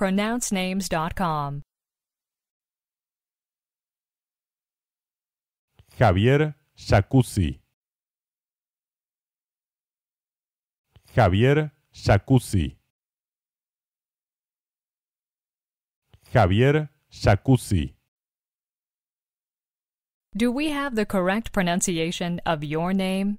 PronounceNames.com. Javier Yacuzzi. Javier Yacuzzi. Javier Yacuzzi. Do we have the correct pronunciation of your name?